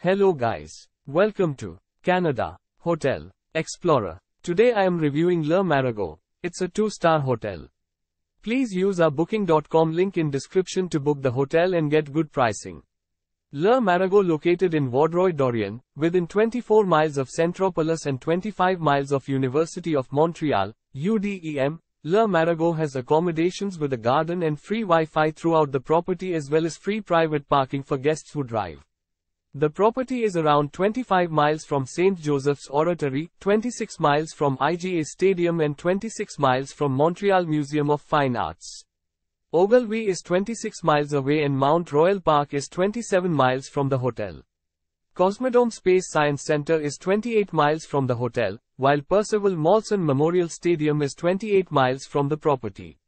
Hello guys. Welcome to Canada Hotel Explorer. Today I am reviewing Le Marigot. It's a 2-star hotel. Please use our booking.com link in description to book the hotel and get good pricing. Le Marigot, located in Vaudreuil-Dorion, within 24 miles of Centropolis and 25 miles of University of Montreal, UDEM, Le Marigot has accommodations with a garden and free Wi-Fi throughout the property, as well as free private parking for guests who drive. The property is around 25 miles from St. Joseph's Oratory, 26 miles from IGA Stadium and 26 miles from Montreal Museum of Fine Arts. Ogilvy is 26 miles away and Mount Royal Park is 27 miles from the hotel. Cosmodome Space Science Center is 28 miles from the hotel, while Percival Molson Memorial Stadium is 28 miles from the property.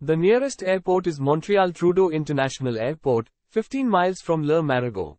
The nearest airport is Montreal Trudeau International Airport, 15 miles from Le Marigot.